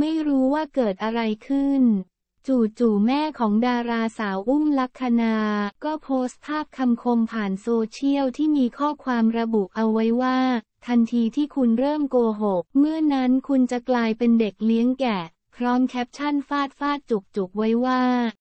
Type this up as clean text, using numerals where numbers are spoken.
ไม่รู้ว่าเกิดอะไรขึ้นจู่ๆแม่ของดาราสาวอุ้มลักขณาก็โพสต์ภาพคำคมผ่านโซเชียลที่มีข้อความระบุเอาไว้ว่าทันทีที่คุณเริ่มโกหกเมื่อนั้นคุณจะกลายเป็นเด็กเลี้ยงแกะพร้อมแคปชั่นฟาดจุกๆไว้ว่า